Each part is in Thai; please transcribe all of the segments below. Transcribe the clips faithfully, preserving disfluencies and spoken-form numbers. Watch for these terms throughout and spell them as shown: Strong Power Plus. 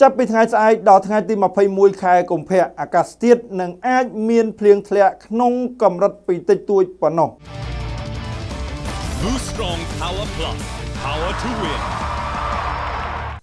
จะไปทางใจดอกทางใจตีมาพายมวยคายกลมเพะอากาศเทียดหนังอาจเมียนเพลียงทะเลนงกำรัดปีติตัวปนอง Strong Power Plus Power to Win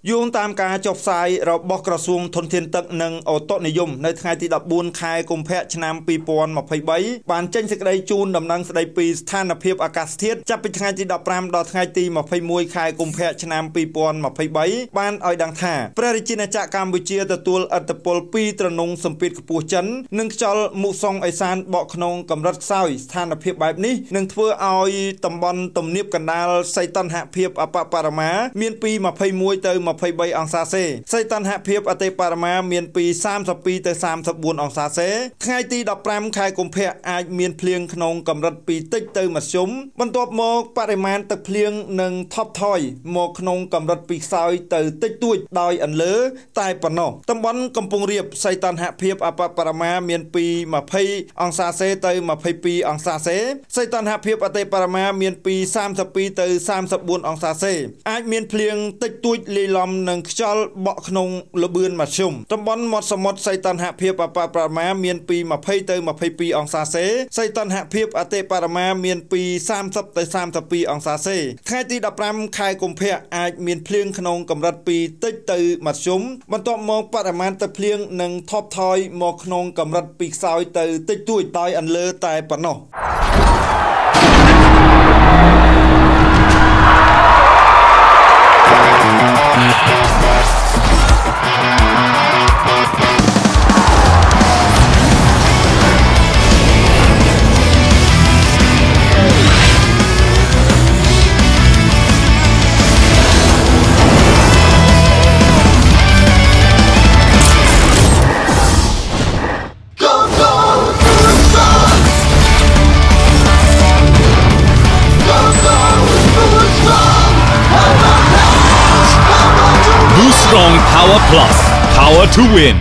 ยุ่งตามการจบสายเราบอกกระทรวงทนเทียนตึกหนึ่งออโต้นิยมในทางที่ดับบุญคายกลมเพะชนะปีปอนมาพายใบบานเจนสกไดจูนดำนังสกไดปีสถานเพียบอากาศเทียดจะไปทางที่ดับปรามดอกทางตีมาพายมวยคายกลมเพะชนะปีปอนมาพายใบบานอ้อยดังท่าประดิจิณจักรกัมพูชีตะตัวอัตโปลปีตระนงสมปิดขปูจันหนึ่งจอลมุซองไอซานเบาะขนงกำรัดเศร้าสถานเพียบแบบนี้หนึ่งเพื่ออ้อยตำบลตำเนียบกันดาลไซตันหะเพียบอปปารมาเมียนปีมาพายมวยเติมมาพายใบองศาเซไซตันหะเพียบอเตปารมาเมียนปีสามสปีเตสามสบุญองศาเซไงตีดับแปรมคายกลมเพะอาเมียนเพลียงขนงกำรัดปีเตเติมมาชมบรรทบหมอกปริมาณตะเพลียงหนึ่งท็อปทอยหมอกขนงกำรัดปีซอยเติเตตุ้ยดอยอันเลือตายปนอตำบลกำปงเรียบไซตันหะเพียบอปปารมาเมียนปีมาพายองศาเซเติมมาพายปีองศาเซไซตันหะเพียบอเตปารมาเมียนปีสามสปีเตสามสบุญองศาเซอาเมียนเพลียงเตตุ้ยลีลำหนึ่งจอลเบาะขนงระเบือนมาชมตำบลหมดสมดไซตันหะเพียบอปปารมาเมียนปีมาพายเติมมาพายปีองศาเซไซตันหะเพียบอเตปารมาเมียนปีสามสบเตสามสปีองศาเซไงตีดับรำคายกลมเพะอาเมียนเพลียงขนงกำรัดปีเตตือมัดชมบรรทบมองปริมาณตะเพลียงหนึ่งทบทอยหมอกขนงกำรัดปีกซอยตือเตตุ้ยตายอันเลือตายปนอStrong Power Plus, Power to Win.